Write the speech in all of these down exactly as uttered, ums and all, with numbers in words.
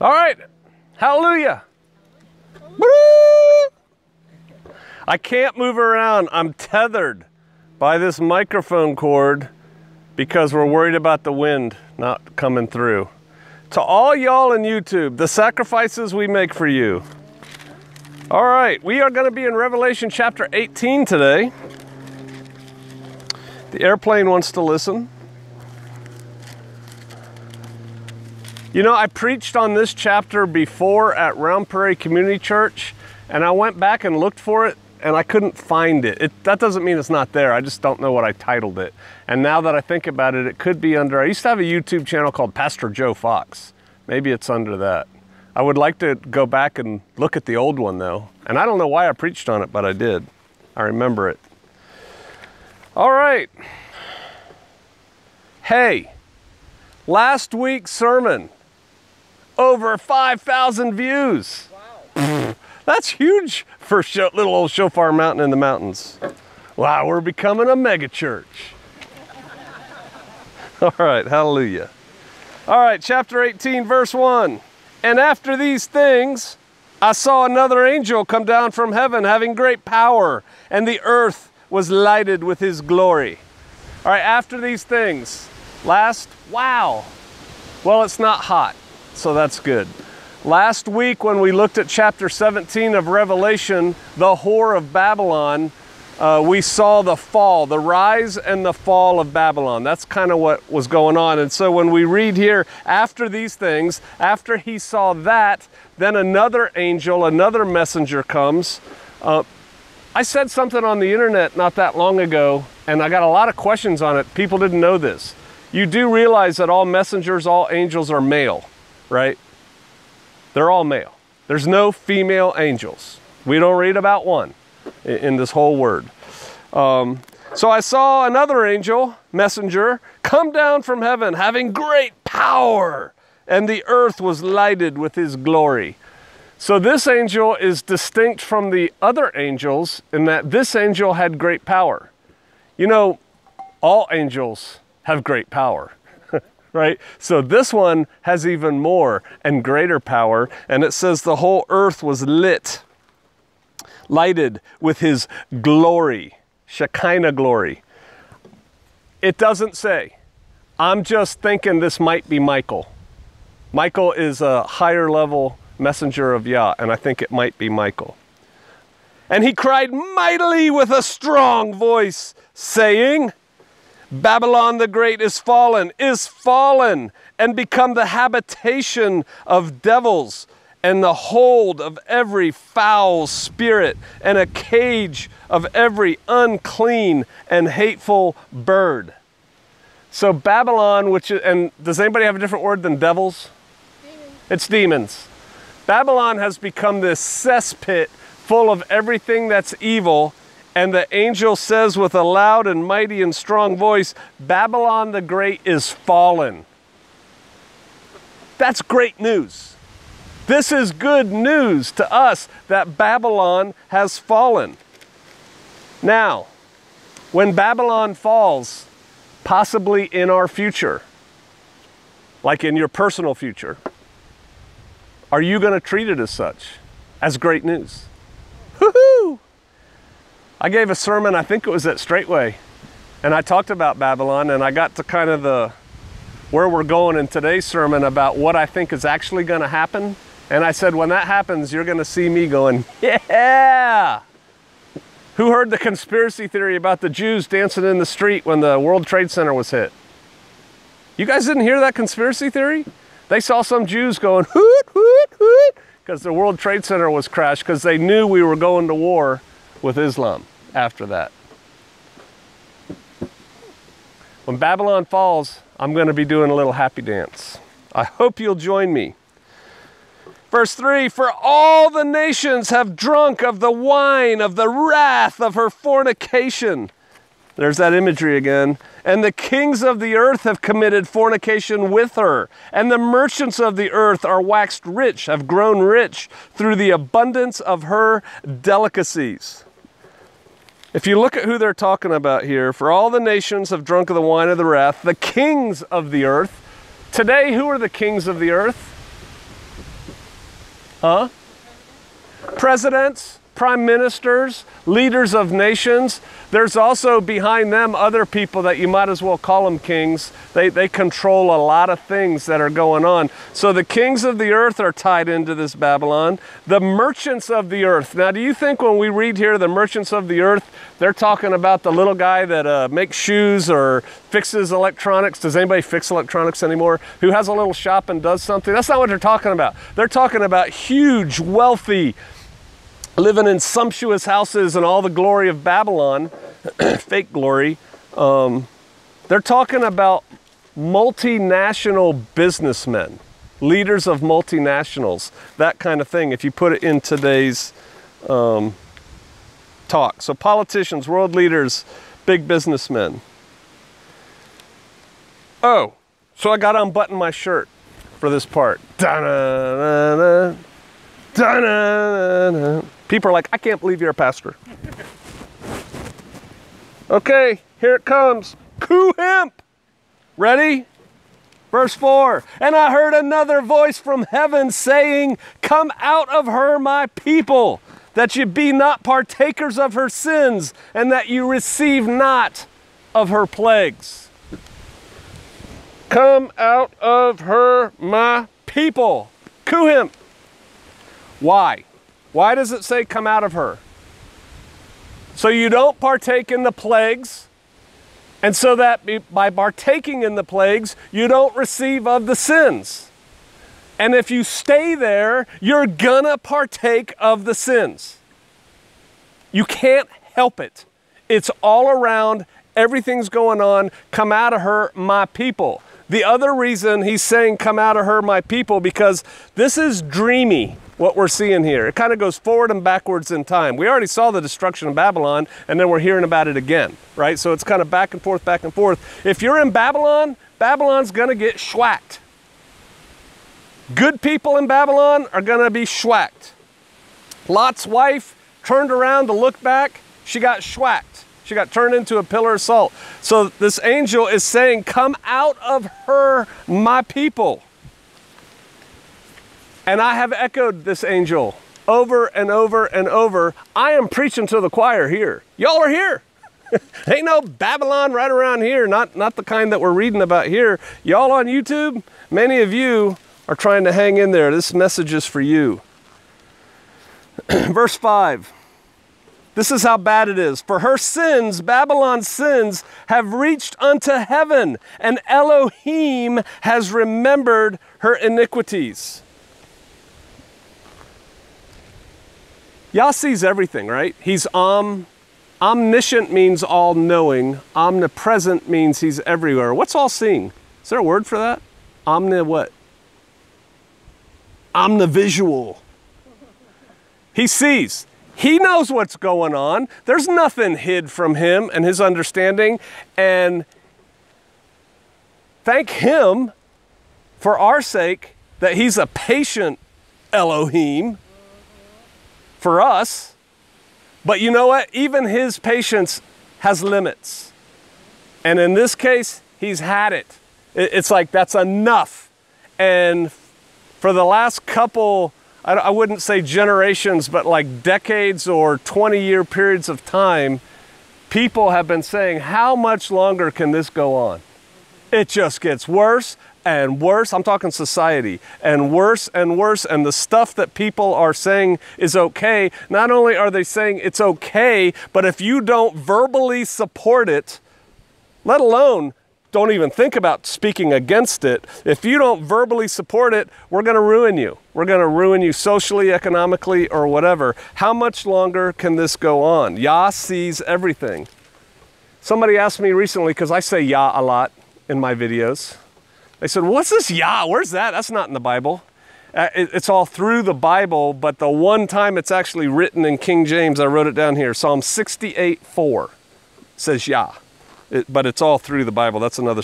All right. Hallelujah. Woo! I can't move around. I'm tethered by this microphone cord because we're worried about the wind not coming through. To all y'all in YouTube, the sacrifices we make for you. All right, we are going to be in Revelation chapter eighteen today. The airplane wants to listen. You know, I preached on this chapter before at Round Prairie Community Church, and I went back and looked for it, and I couldn't find it. it. That doesn't mean it's not there. I just don't know what I titled it. And now that I think about it, it could be under... I used to have a YouTube channel called Pastor Joe Fox. Maybe it's under that. I would like to go back and look at the old one though. And I don't know why I preached on it, but I did. I remember it. All right. Hey, last week's sermon, over five thousand views. Wow. That's huge for little old Shofar Mountain in the mountains. Wow, we're becoming a mega church. All right, hallelujah. All right, chapter eighteen, verse one. And after these things, I saw another angel come down from heaven, having great power, and the earth was lighted with his glory. All right, after these things, last, wow. Well, it's not hot, so that's good. Last week, when we looked at chapter seventeen of Revelation, the whore of Babylon, uh, we saw the fall, the rise and the fall of Babylon. That's kind of what was going on. And so when we read here, after these things, after he saw that, then another angel, another messenger comes. Uh, I said something on the internet not that long ago, and I got a lot of questions on it. People didn't know this. You do realize that all messengers, all angels are male, right? They're all male. There's no female angels. We don't read about one in this whole word. Um, so I saw another angel, messenger, come down from heaven, having great power, and the earth was lighted with his glory. So this angel is distinct from the other angels in that this angel had great power. You know, all angels have great power, right? So this one has even more and greater power, and it says the whole earth was lit. Lighted with his glory, Shekinah glory. It doesn't say. I'm just thinking this might be Michael. Michael is a higher level messenger of Yah, and I think it might be Michael. And he cried mightily with a strong voice, saying, Babylon the Great is fallen, is fallen, and become the habitation of devils, and the hold of every foul spirit, and a cage of every unclean and hateful bird. So Babylon, which is, and does anybody have a different word than devils? Demons. It's demons. Babylon has become this cesspit full of everything that's evil, and the angel says with a loud and mighty and strong voice, Babylon the Great is fallen. That's great news. This is good news to us that Babylon has fallen. Now, when Babylon falls, possibly in our future, like in your personal future, are you going to treat it as such, as great news? Woohoo! I gave a sermon, I think it was at Straightway, and I talked about Babylon, and I got to kind of the where we're going in today's sermon about what I think is actually going to happen. And I said, when that happens, you're going to see me going, yeah! Who heard the conspiracy theory about the Jews dancing in the street when the World Trade Center was hit? You guys didn't hear that conspiracy theory? They saw some Jews going, hoot, hoot, hoot, because the World Trade Center was crashed because they knew we were going to war with Islam after that. When Babylon falls, I'm going to be doing a little happy dance. I hope you'll join me. Verse three, for all the nations have drunk of the wine of the wrath of her fornication. There's that imagery again. And the kings of the earth have committed fornication with her. And the merchants of the earth are waxed rich, have grown rich through the abundance of her delicacies. If you look at who they're talking about here, for all the nations have drunk of the wine of the wrath, the kings of the earth. Today, who are the kings of the earth? Huh? Presidents, prime ministers, leaders of nations. There's also behind them other people that you might as well call them kings. They, they control a lot of things that are going on. So the kings of the earth are tied into this Babylon. The merchants of the earth. Now, do you think when we read here the merchants of the earth, they're talking about the little guy that uh, makes shoes or fixes electronics? Does anybody fix electronics anymore? Who has a little shop and does something? That's not what they're talking about. They're talking about huge, wealthy, living in sumptuous houses and all the glory of Babylon, fake glory. Um, they're talking about multinational businessmen, leaders of multinationals, that kind of thing, if you put it in today's um, talk. So politicians, world leaders, big businessmen. Oh, so I got to unbutton my shirt for this part. Da-na-na-na, da-na-na-na. People are like, I can't believe you're a pastor. Okay, here it comes. COOHMP. Ready? Verse four. And I heard another voice from heaven saying, come out of her, my people, that you be not partakers of her sins, and that you receive not of her plagues. Come out of her, my people. COOHMP. Why? Why does it say come out of her? So you don't partake in the plagues, and so that by partaking in the plagues, you don't receive of the sins. And if you stay there, you're gonna partake of the sins. You can't help it. It's all around, everything's going on. Come out of her, my people. The other reason he's saying come out of her, my people, because this is dreamy. What we're seeing here. It kind of goes forward and backwards in time. We already saw the destruction of Babylon, and then we're hearing about it again, right? So it's kind of back and forth, back and forth. If you're in Babylon, Babylon's going to get schwacked. Good people in Babylon are going to be schwacked. Lot's wife turned around to look back. She got schwacked. She got turned into a pillar of salt. So this angel is saying, come out of her, my people. And I have echoed this angel over and over and over. I am preaching to the choir here. Y'all are here. Ain't no Babylon right around here. Not, not the kind that we're reading about here. Y'all on YouTube, many of you are trying to hang in there. This message is for you. Verse five. This is how bad it is. For her sins, Babylon's sins, have reached unto heaven, and Elohim has remembered her iniquities. Yah sees everything, right? He's om, omniscient means all-knowing. Omnipresent means he's everywhere. What's all-seeing? Is there a word for that? Omni what? Omnivisual. He sees. He knows what's going on. There's nothing hid from him and his understanding. And thank him for our sake that he's a patient Elohim. For us, but you know what? Even his patience has limits. And in this case, he's had it. It's like, that's enough. And for the last couple, I wouldn't say generations, but like decades or twenty year periods of time, people have been saying, how much longer can this go on? It just gets worse and worse. I'm talking society, and worse and worse. And the stuff that people are saying is okay. Not only are they saying it's okay, but if you don't verbally support it, let alone don't even think about speaking against it. If you don't verbally support it, we're going to ruin you. We're going to ruin you socially, economically, or whatever. How much longer can this go on? Yah sees everything. Somebody asked me recently, because I say Yah a lot in my videos. They said, what's this Yah? Where's that? That's not in the Bible. Uh, it, it's all through the Bible, but the one time it's actually written in King James, I wrote it down here, Psalm sixty-eight four says Yah. It, but it's all through the Bible. That's another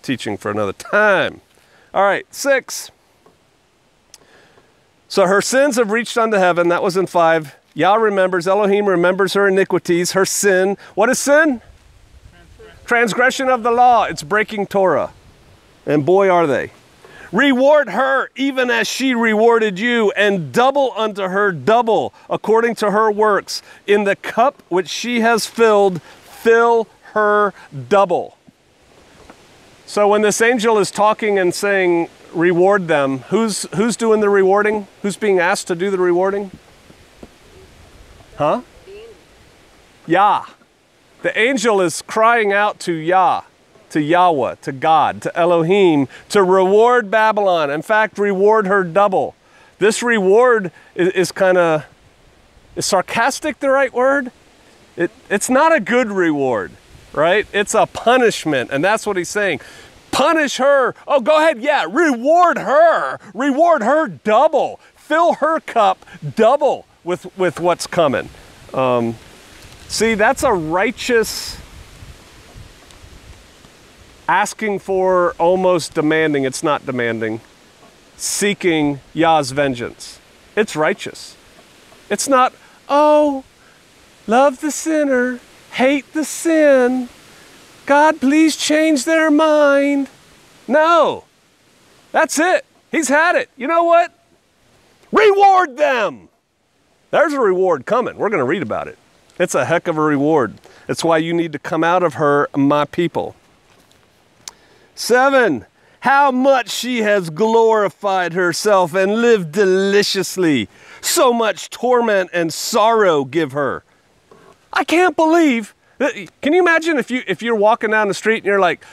teaching for another time. All right, six. So her sins have reached unto heaven. That was in five. Yah remembers, Elohim remembers her iniquities, her sin. What is sin? Transgression of the law. It's breaking Torah. And boy, are they. Reward her even as she rewarded you, and double unto her double according to her works. In the cup which she has filled, fill her double. So when this angel is talking and saying, reward them, who's, who's doing the rewarding? Who's being asked to do the rewarding? Huh? Yah. The angel is crying out to Yah, to Yahweh, to God, to Elohim, to reward Babylon. In fact, reward her double. This reward is, is kind of, is sarcastic the right word? It, it's not a good reward, right? It's a punishment, and that's what he's saying. Punish her. Oh, go ahead, yeah, reward her. Reward her double. Fill her cup double with, with what's coming. Um, see, that's a righteous asking for, almost demanding. It's not demanding. Seeking Yah's vengeance. It's righteous. It's not, oh, love the sinner, hate the sin. God, please change their mind. No, that's it. He's had it. You know what? Reward them. There's a reward coming. We're going to read about it. It's a heck of a reward. That's why you need to come out of her, my people. Seven, how much she has glorified herself and lived deliciously. So much torment and sorrow give her. I can't believe. Can you imagine if, you, if you're walking down the street and you're like,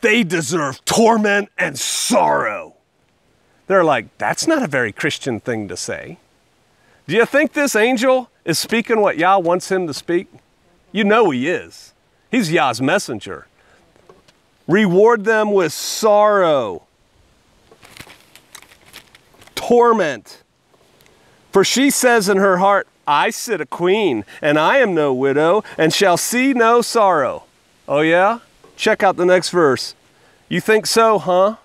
they deserve torment and sorrow. They're like, that's not a very Christian thing to say. Do you think this angel is speaking what Yah wants him to speak? You know he is. He's Yah's messenger. Reward them with sorrow, torment. For she says in her heart, I sit a queen, and I am no widow, and shall see no sorrow. Oh yeah? Check out the next verse. You think so, huh?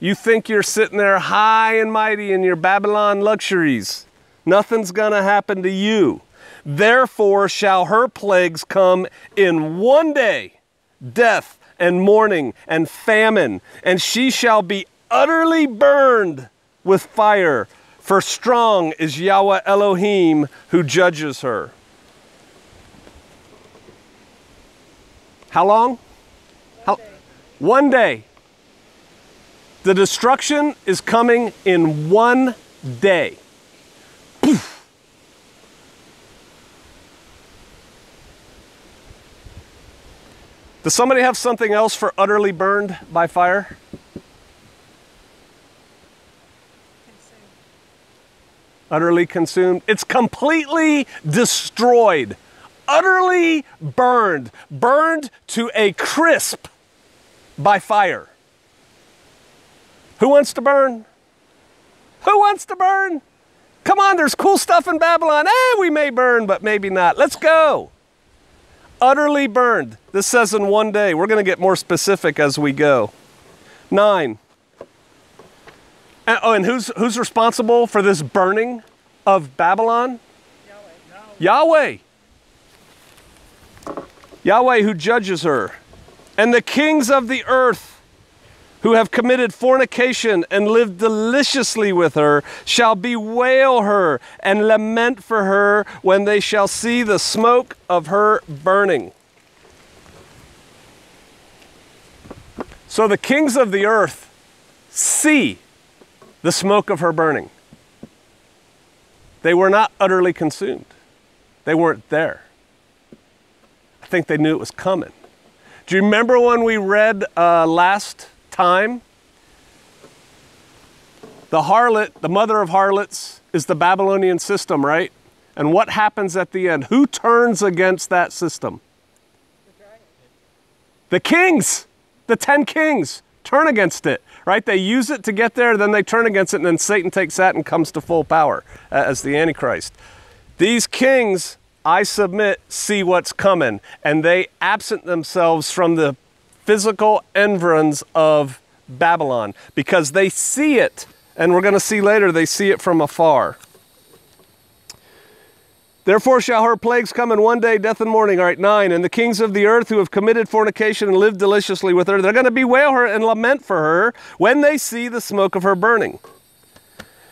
You think you're sitting there high and mighty in your Babylon luxuries. Nothing's gonna happen to you. Therefore shall her plagues come in one day, death and mourning and famine, and she shall be utterly burned with fire. For strong is Yahweh Elohim who judges her. How long? One, How? Day. One day. The destruction is coming in one day. Poof. Does somebody have something else for utterly burned by fire? Utterly consumed. It's completely destroyed. Utterly burned. Burned to a crisp by fire. Who wants to burn? Who wants to burn? Come on, there's cool stuff in Babylon. Eh, we may burn, but maybe not. Let's go. Utterly burned. This says in one day. We're going to get more specific as we go. Nine. And, oh, and who's, who's responsible for this burning of Babylon? Yahweh. Yahweh. Yahweh who judges her. And the kings of the earth who have committed fornication and lived deliciously with her shall bewail her and lament for her when they shall see the smoke of her burning. So the kings of the earth see the smoke of her burning. They were not utterly consumed. They weren't there. I think they knew it was coming. Do you remember when we read uh, last time? The harlot, the mother of harlots, is the Babylonian system, right? And what happens at the end? Who turns against that system? The kings, the ten kings turn against it. Right? They use it to get there, then they turn against it, and then Satan takes that and comes to full power as the Antichrist. These kings, I submit, see what's coming, and they absent themselves from the physical environs of Babylon because they see it, and we're going to see later, they see it from afar. Therefore shall her plagues come in one day, death and mourning. All right, nine. And the kings of the earth who have committed fornication and lived deliciously with her, they're going to bewail her and lament for her when they see the smoke of her burning.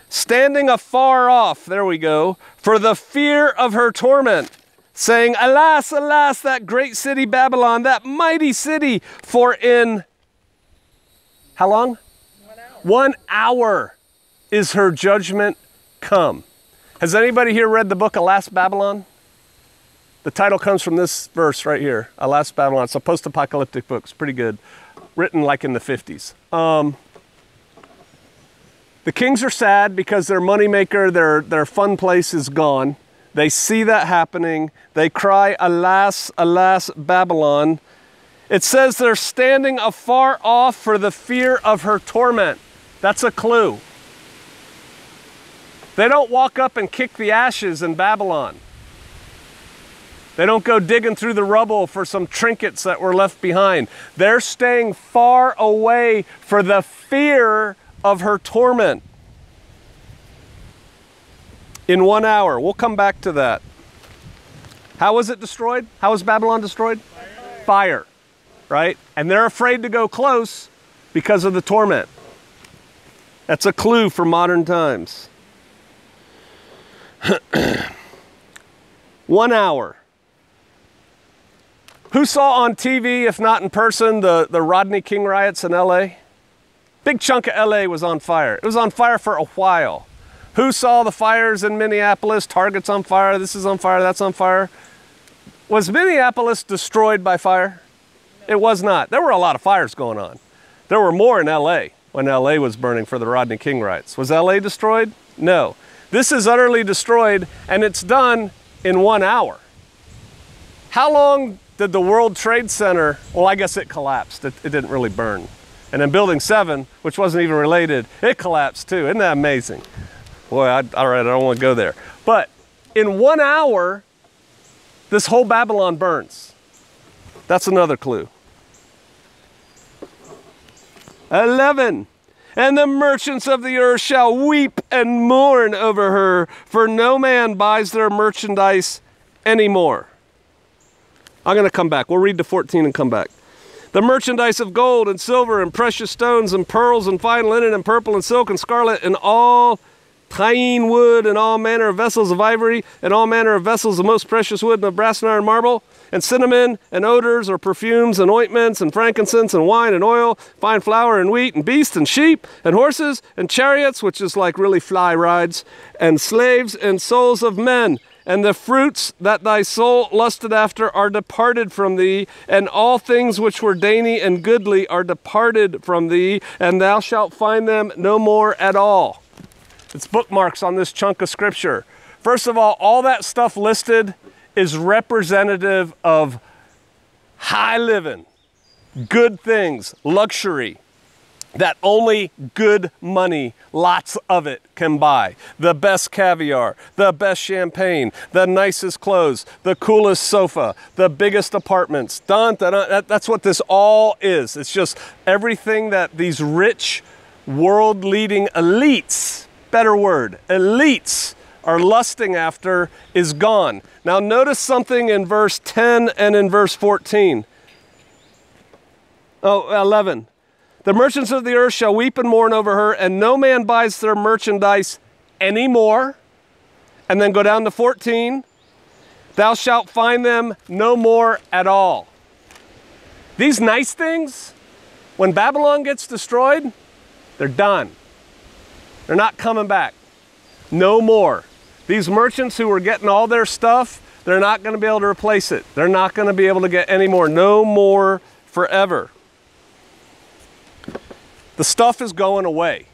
Standing afar off, there we go, for the fear of her torment, saying, Alas, alas, that great city Babylon, that mighty city, for in, how long? One hour. One hour is her judgment come. Has anybody here read the book Alas Babylon? The title comes from this verse right here, Alas Babylon. It's a post-apocalyptic book. It's pretty good. Written like in the fifties. Um, the kings are sad because their moneymaker, their, their fun place is gone. They see that happening. They cry, alas, alas, Babylon. It says they're standing afar off for the fear of her torment. That's a clue. They don't walk up and kick the ashes in Babylon. They don't go digging through the rubble for some trinkets that were left behind. They're staying far away for the fear of her torment. In one hour. We'll come back to that. How was it destroyed? How was Babylon destroyed? Fire. Fire, right? And they're afraid to go close because of the torment. That's a clue for modern times. One hour. Who saw on T V, if not in person, the, the Rodney King riots in L A? Big chunk of L A was on fire. It was on fire for a while. Who saw the fires in Minneapolis? Target's on fire, this is on fire, that's on fire. Was Minneapolis destroyed by fire? No. It was not. There were a lot of fires going on. There were more in L A when L A was burning for the Rodney King riots. Was L A destroyed? No. This is utterly destroyed, and it's done in one hour. How long did the World Trade Center, well, I guess it collapsed. It, it didn't really burn. And then Building seven, which wasn't even related, it collapsed too. Isn't that amazing? Boy, I, all right, I don't want to go there. But in one hour, this whole Babylon burns. That's another clue. eleven. And the merchants of the earth shall weep and mourn over her, for no man buys their merchandise anymore. I'm going to come back. We'll read to fourteen and come back. The merchandise of gold and silver and precious stones and pearls and fine linen and purple and silk and scarlet and all tying wood and all manner of vessels of ivory and all manner of vessels of most precious wood and of brass and iron marble and cinnamon and odors or perfumes and ointments and frankincense and wine and oil, fine flour and wheat and beasts and sheep and horses and chariots, which is like really fly rides, and slaves and souls of men. And the fruits that thy soul lusted after are departed from thee, and all things which were dainty and goodly are departed from thee, and thou shalt find them no more at all. It's bookmarks on this chunk of scripture. First of all, all that stuff listed is representative of high living, good things, luxury, that only good money, lots of it, can buy. The best caviar, the best champagne, the nicest clothes, the coolest sofa, the biggest apartments. Dun, dun, dun, that, that's what this all is. It's just everything that these rich, world-leading elites, better word, elites are lusting after is gone. Now notice something in verse ten and in verse fourteen. Oh, eleven. The merchants of the earth shall weep and mourn over her, and no man buys their merchandise anymore. And then go down to fourteen. Thou shalt find them no more at all. These nice things, when Babylon gets destroyed, they're done. They're not coming back. No more. These merchants who were getting all their stuff, they're not going to be able to replace it. They're not going to be able to get any more. No more forever. The stuff is going away.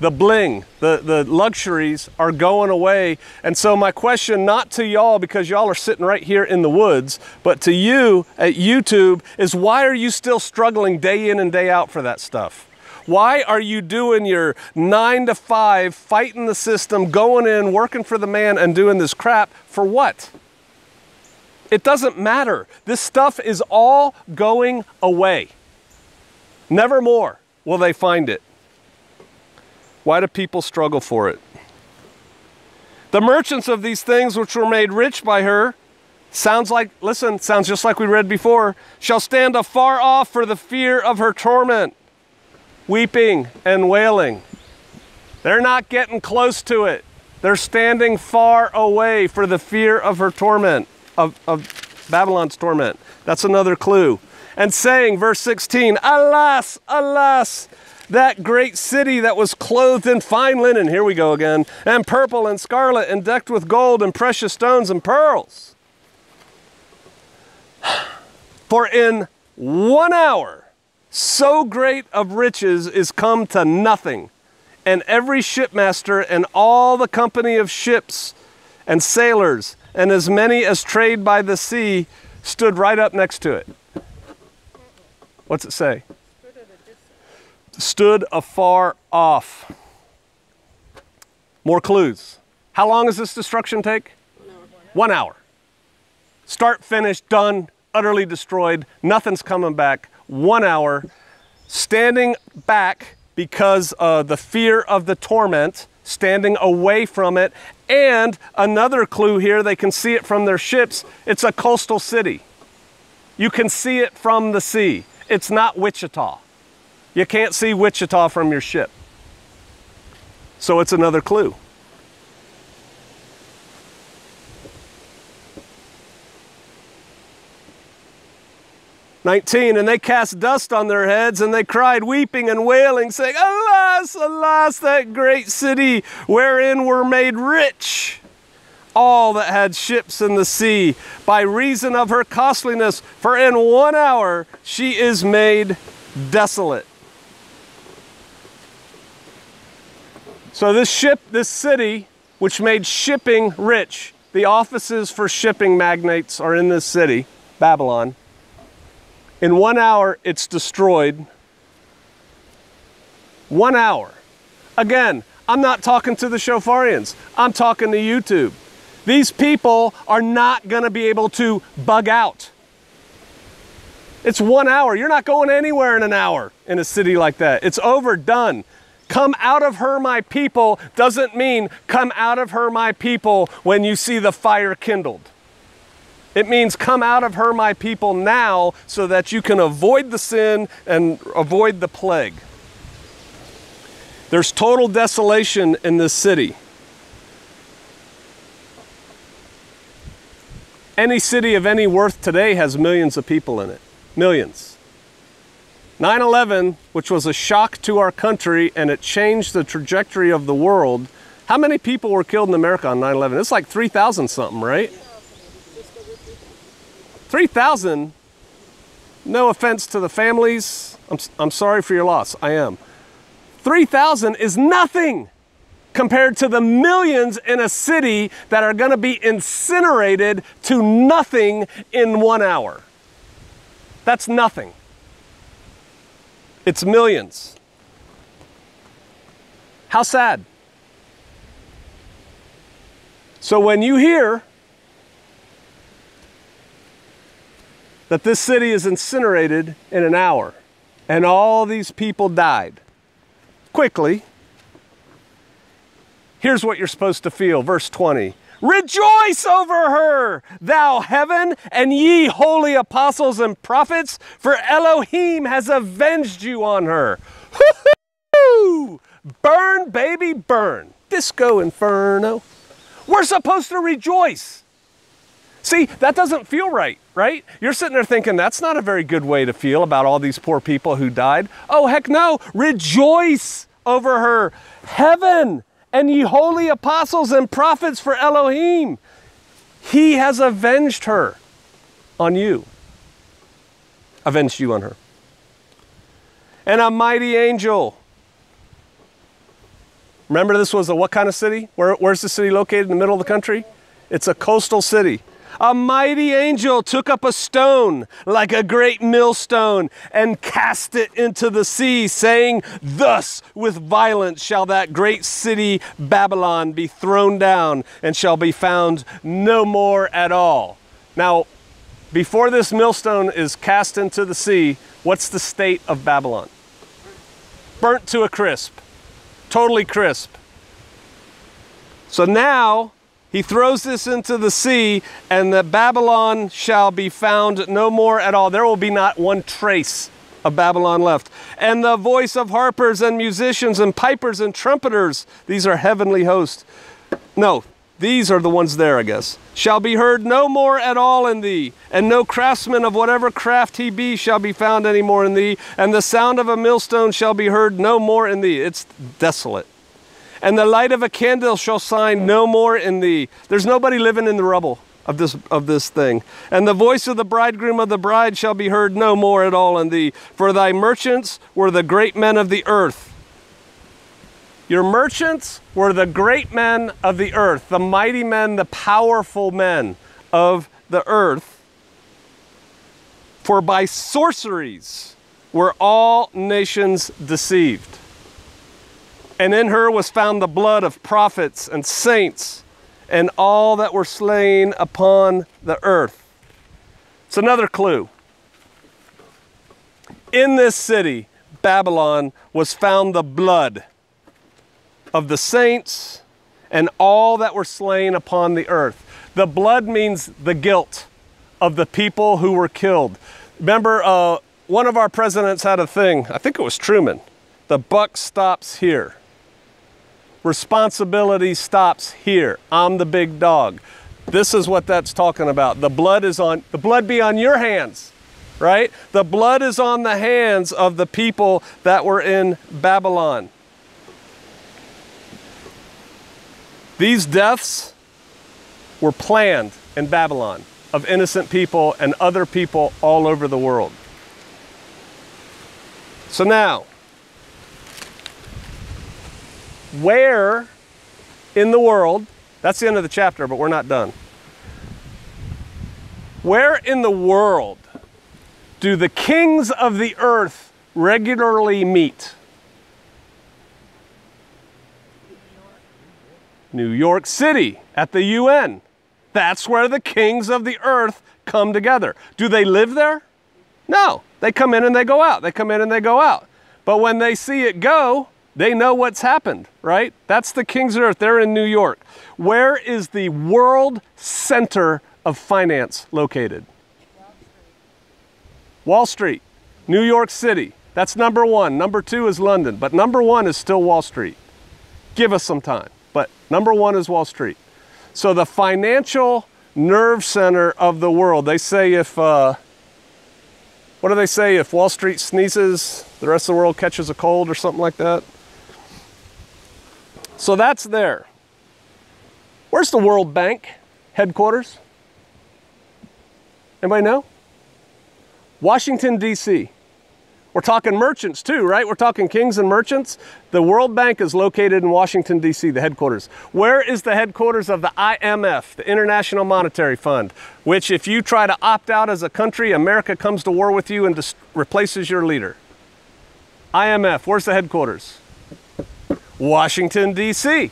The bling, the, the luxuries are going away. And so my question, not to y'all, because y'all are sitting right here in the woods, but to you at YouTube, is why are you still struggling day in and day out for that stuff? Why are you doing your nine to five, fighting the system, going in, working for the man, and doing this crap for what? It doesn't matter. This stuff is all going away. Never more will they find it. Why do people struggle for it? The merchants of these things which were made rich by her, sounds like, listen, sounds just like we read before, shall stand afar off for the fear of her torment, weeping and wailing. They're not getting close to it. They're standing far away for the fear of her torment, of, of Babylon's torment. That's another clue. And saying, verse sixteen, alas, alas, that great city that was clothed in fine linen, here we go again, and purple and scarlet and decked with gold and precious stones and pearls. For in one hour, so great of riches is come to nothing, and every shipmaster and all the company of ships and sailors and as many as trade by the sea stood right up next to it. What's it say? Stood afar off. More clues. How long does this destruction take? One hour. One hour. Start, finish, done, utterly destroyed. Nothing's coming back. One hour. Standing back because of the fear of the torment, standing away from it. And another clue here, they can see it from their ships. It's a coastal city. You can see it from the sea. It's not Wichita. You can't see Wichita from your ship. So it's another clue. nineteen, and they cast dust on their heads, and they cried, weeping and wailing, saying, alas, alas, that great city wherein were made rich all that had ships in the sea, by reason of her costliness, for in one hour she is made desolate. So this ship, this city, which made shipping rich, the offices for shipping magnates are in this city, Babylon. In one hour, it's destroyed. One hour. Again, I'm not talking to the Shofarians. I'm talking to YouTube. These people are not going to be able to bug out. It's one hour. You're not going anywhere in an hour in a city like that. It's over, done. Come out of her, my people, doesn't mean come out of her, my people, when you see the fire kindled. It means come out of her, my people, now so that you can avoid the sin and avoid the plague. There's total desolation in this city. Any city of any worth today has millions of people in it. Millions. nine eleven, which was a shock to our country and it changed the trajectory of the world. How many people were killed in America on nine eleven? It's like three thousand something, right? three thousand? No offense to the families. I'm, I'm sorry for your loss. I am. three thousand is nothing compared to the millions in a city that are going to be incinerated to nothing in one hour. That's nothing. It's millions. How sad. So when you hear that this city is incinerated in an hour and all these people died quickly, here's what you're supposed to feel. Verse twenty. Rejoice over her, thou heaven, and ye holy apostles and prophets, for Elohim has avenged you on her. Woo-hoo! Burn, baby, burn. Disco inferno. We're supposed to rejoice. See, that doesn't feel right, right? You're sitting there thinking, that's not a very good way to feel about all these poor people who died. Oh, heck no. Rejoice over her, heaven, and ye holy apostles and prophets, for Elohim, he has avenged her on you. Avenged you on her. And a mighty angel. Remember, this was a what kind of city? Where, where's the city located in the middle of the country? It's a coastal city. A mighty angel took up a stone like a great millstone and cast it into the sea, saying, thus with violence shall that great city Babylon be thrown down and shall be found no more at all. Now, before this millstone is cast into the sea, what's the state of Babylon? Burnt to a crisp, totally crisp. So now He throws this into the sea, and the Babylon shall be found no more at all. There will be not one trace of Babylon left. And the voice of harpers and musicians and pipers and trumpeters, these are heavenly hosts. No, these are the ones there, I guess. Shall be heard no more at all in thee, and no craftsman of whatever craft he be shall be found any more in thee, and the sound of a millstone shall be heard no more in thee. It's desolate. And the light of a candle shall shine no more in thee. There's nobody living in the rubble of this, of this thing. And the voice of the bridegroom of the bride shall be heard no more at all in thee. For thy merchants were the great men of the earth. Your merchants were the great men of the earth, the mighty men, the powerful men of the earth. For by sorceries were all nations deceived. And in her was found the blood of prophets and saints and all that were slain upon the earth. It's another clue. In this city, Babylon, was found the blood of the saints and all that were slain upon the earth. The blood means the guilt of the people who were killed. Remember, uh, one of our presidents had a thing, I think it was Truman, the buck stops here. Responsibility stops here. I'm the big dog. This is what that's talking about. The blood is on, the blood be on your hands, right? The blood is on the hands of the people that were in Babylon. These deaths were planned in Babylon of innocent people and other people all over the world. So now, where in the world, that's the end of the chapter, but we're not done. Where in the world do the kings of the earth regularly meet? New York City at the U N. That's where the kings of the earth come together. Do they live there? No. They come in and they go out. They come in and they go out. But when they see it go, they know what's happened, right? That's the kings of the earth. They're in New York. Where is the world center of finance located? Wall Street. Wall Street, New York City. That's number one. Number two is London, but number one is still Wall Street. Give us some time. But number one is Wall Street. So the financial nerve center of the world. They say if, uh, what do they say? If Wall Street sneezes, the rest of the world catches a cold or something like that. So that's there. Where's the World Bank headquarters? Anybody know? Washington, D C We're talking merchants too, right? We're talking kings and merchants. The World Bank is located in Washington, D C, the headquarters. Where is the headquarters of the I M F, the International Monetary Fund, which if you try to opt out as a country, America comes to war with you and replaces your leader? I M F, where's the headquarters? Washington, D C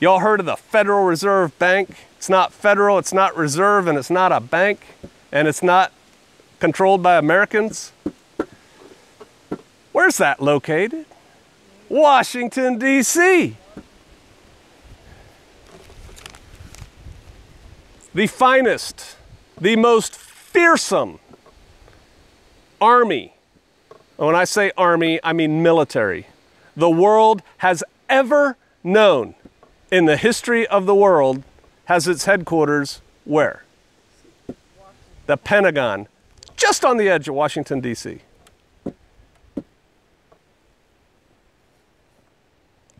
Y'all heard of the Federal Reserve Bank? It's not federal, it's not reserve, and it's not a bank, and it's not controlled by Americans. Where's that located? Washington, D C The finest, the most fearsome army, when I say army, I mean military, the world has ever known in the history of the world has its headquarters where? The Pentagon. Just on the edge of Washington, D C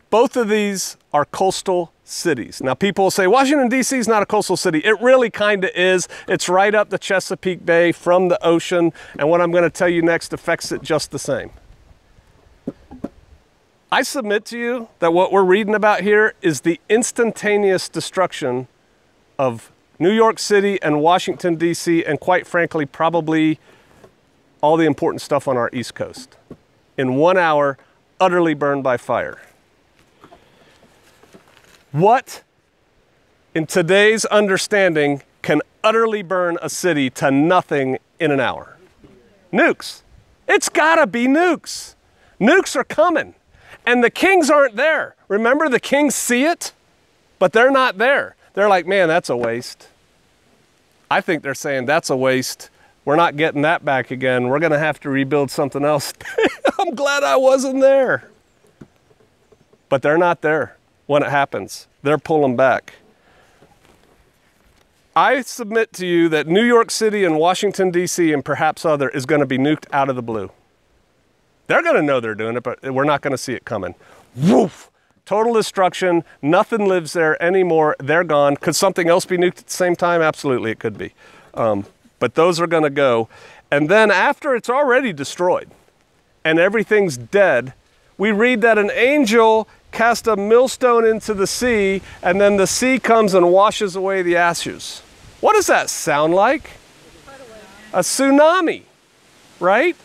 Both of these are coastal cities. Now people say, Washington, D C is not a coastal city. It really kind of is. It's right up the Chesapeake Bay from the ocean, and what I'm going to tell you next affects it just the same. I submit to you that what we're reading about here is the instantaneous destruction of New York City and Washington, D C, and quite frankly, probably all the important stuff on our East Coast. In one hour, utterly burned by fire. What, in today's understanding, can utterly burn a city to nothing in an hour? Nukes. It's gotta be nukes. Nukes are coming, and the kings aren't there. Remember, the kings see it. But they're not there. They're like, man, that's a waste. I think they're saying that's a waste. We're not getting that back again. We're going to have to rebuild something else. I'm glad I wasn't there. But they're not there when it happens. They're pulling back. I submit to you that New York City and Washington, D C and perhaps other is going to be nuked out of the blue. They're going to know they're doing it, but we're not going to see it coming. Woof! Total destruction. Nothing lives there anymore. They're gone. Could something else be nuked at the same time? Absolutely, it could be. Um, but those are going to go. And then after it's already destroyed and everything's dead, we read that an angel cast a millstone into the sea, and then the sea comes and washes away the ashes. What does that sound like? A tsunami, right?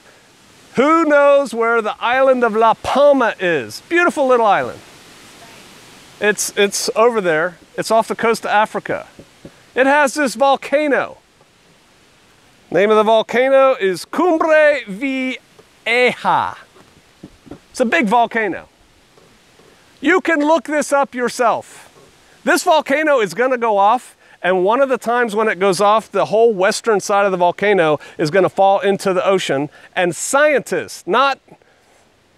Who knows where the island of La Palma is? Beautiful little island. It's, it's over there. It's off the coast of Africa. It has this volcano. Name of the volcano is Cumbre Vieja. It's a big volcano. You can look this up yourself. This volcano is going to go off, and one of the times when it goes off, the whole western side of the volcano is going to fall into the ocean. And scientists, not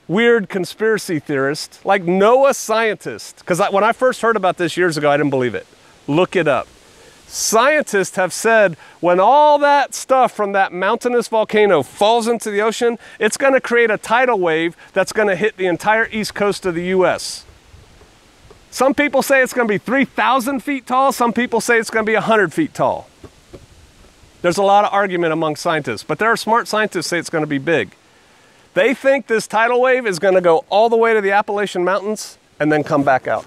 weird conspiracy theorists, like NOAA scientists, because when I first heard about this years ago, I didn't believe it. Look it up. Scientists have said when all that stuff from that mountainous volcano falls into the ocean, it's going to create a tidal wave that's going to hit the entire east coast of the U S Some people say it's going to be three thousand feet tall. Some people say it's going to be one hundred feet tall. There's a lot of argument among scientists, but there are smart scientists who say it's going to be big. They think this tidal wave is going to go all the way to the Appalachian Mountains and then come back out.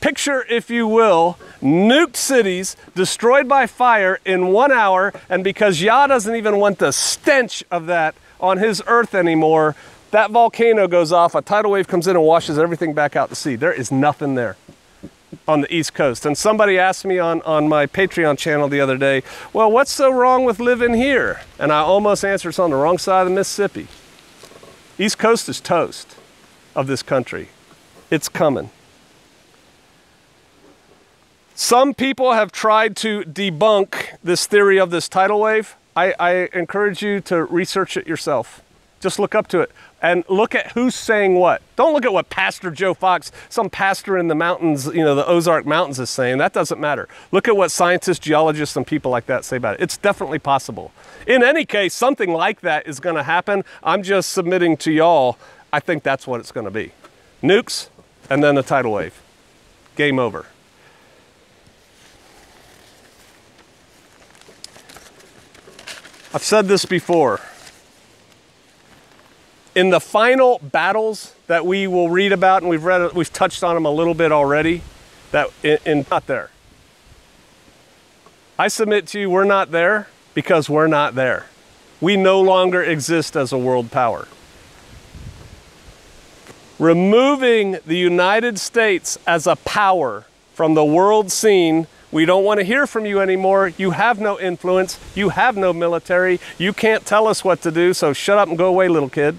Picture, if you will, nuked cities destroyed by fire in one hour, and because Yah doesn't even want the stench of that on his earth anymore, that volcano goes off, a tidal wave comes in and washes everything back out to sea. There is nothing there on the East Coast. And somebody asked me on, on my Patreon channel the other day, well, what's so wrong with living here? And I almost answered it's on the wrong side of the Mississippi. East Coast is toast of this country. It's coming. Some people have tried to debunk this theory of this tidal wave. I, I encourage you to research it yourself. Just look up to it and look at who's saying what. Don't look at what Pastor Joe Fox, some pastor in the mountains, you know, the Ozark Mountains is saying. That doesn't matter. Look at what scientists, geologists, and people like that say about it. It's definitely possible. In any case, something like that is going to happen. I'm just submitting to y'all. I think that's what it's going to be. Nukes and then the tidal wave. Game over. I've said this before. In the final battles that we will read about, and we've read, we've touched on them a little bit already, that in, in not there. I submit to you, we're not there because we're not there. We no longer exist as a world power. Removing the United States as a power from the world scene, we don't want to hear from you anymore. You have no influence. You have no military. You can't tell us what to do, so shut up and go away, little kid.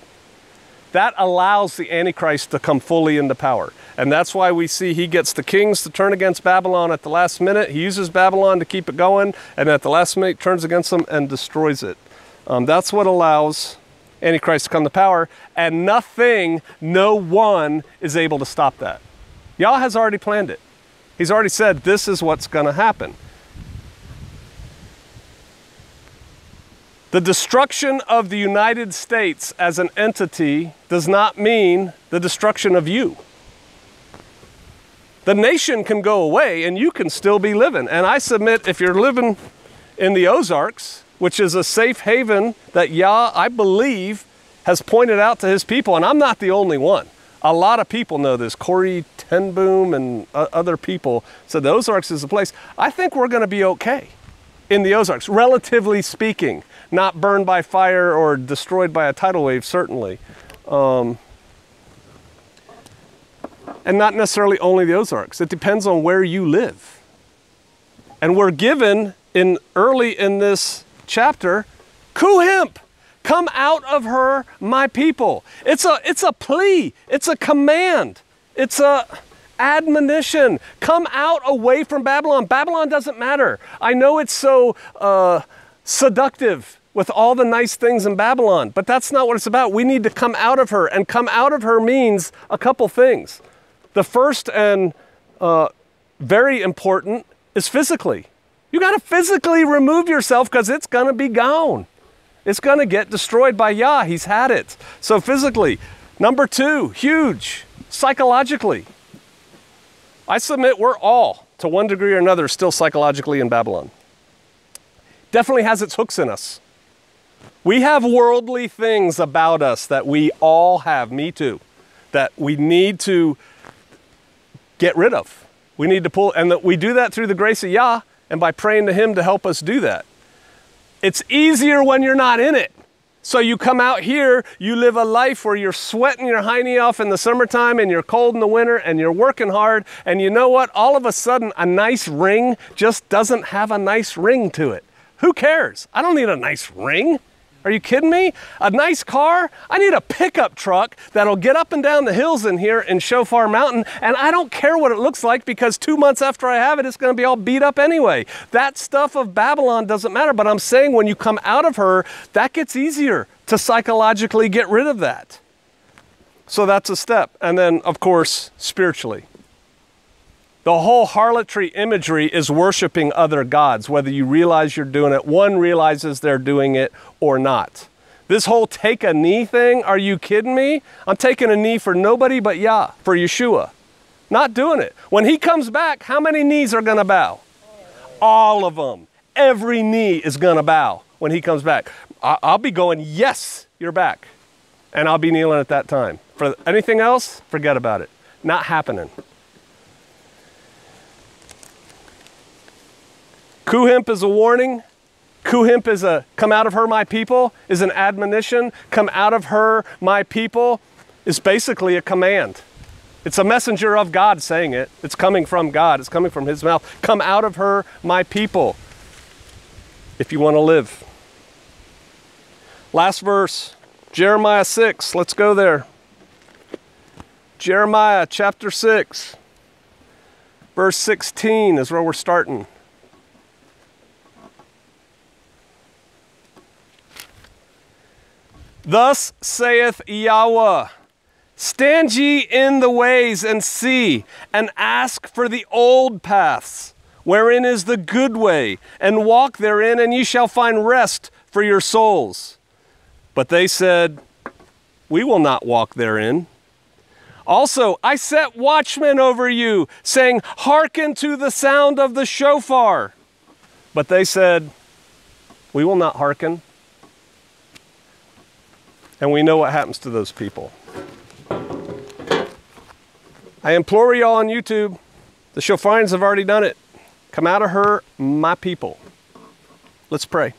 That allows the Antichrist to come fully into power. And that's why we see he gets the kings to turn against Babylon at the last minute. He uses Babylon to keep it going, and at the last minute turns against them and destroys it. Um, that's what allows Antichrist to come to power. And nothing, no one is able to stop that. Yah has already planned it. He's already said this is what's going to happen. The destruction of the United States as an entity does not mean the destruction of you. The nation can go away and you can still be living. And I submit if you're living in the Ozarks, which is a safe haven that Yah, I believe, has pointed out to his people, and I'm not the only one. A lot of people know this. Corrie Ten Boom and uh, other people said the Ozarks is the place. I think we're going to be okay in the Ozarks, relatively speaking. Not burned by fire or destroyed by a tidal wave, certainly. Um, and not necessarily only the Ozarks. It depends on where you live. And we're given, in early in this chapter, COOHMP, come out of her, my people. It's a, it's a plea. It's a command. It's a, admonition. Come out away from Babylon. Babylon doesn't matter. I know it's so uh, seductive with all the nice things in Babylon, but that's not what it's about. We need to come out of her, and come out of her means a couple things. The first and uh, very important is physically. You got to physically remove yourself because it's going to be gone. It's going to get destroyed by Yah. He's had it. So physically. Number two, huge, psychologically. I submit we're all, to one degree or another, still psychologically in Babylon. Definitely has its hooks in us. We have worldly things about us that we all have, me too, that we need to get rid of. We need to pull, and that we do that through the grace of Yah and by praying to Him to help us do that. It's easier when you're not in it. So you come out here, you live a life where you're sweating your hiney off in the summertime and you're cold in the winter and you're working hard, and you know what? All of a sudden, a nice ring just doesn't have a nice ring to it. Who cares? I don't need a nice ring. Are you kidding me? A nice car? I need a pickup truck that'll get up and down the hills in here in Shofar Mountain, and I don't care what it looks like because two months after I have it, it's going to be all beat up anyway. That stuff of Babylon doesn't matter, but I'm saying when you come out of her, that gets easier to psychologically get rid of that. So that's a step. And then, of course, spiritually. The whole harlotry imagery is worshiping other gods, whether you realize you're doing it, one realizes they're doing it or not. This whole take a knee thing, are you kidding me? I'm taking a knee for nobody but Yah, for Yeshua. Not doing it. When He comes back, how many knees are going to bow? All of them. Every knee is going to bow when He comes back. I'll be going, yes, you're back. And I'll be kneeling at that time. For anything else, forget about it. Not happening. COOHMP is a warning. COOHMP is a, come out of her, my people, is an admonition. Come out of her, my people, is basically a command. It's a messenger of God saying it. It's coming from God. It's coming from His mouth. Come out of her, my people, if you want to live. Last verse, Jeremiah six. Let's go there. Jeremiah chapter six, verse sixteen is where we're starting. Thus saith Yahweh, stand ye in the ways and see, and ask for the old paths, wherein is the good way, and walk therein, and ye shall find rest for your souls. But they said, we will not walk therein. Also, I set watchmen over you, saying, hearken to the sound of the shofar. But they said, we will not hearken. And we know what happens to those people. I implore y'all on YouTube, the Shofarians have already done it. Come out of her, my people. Let's pray.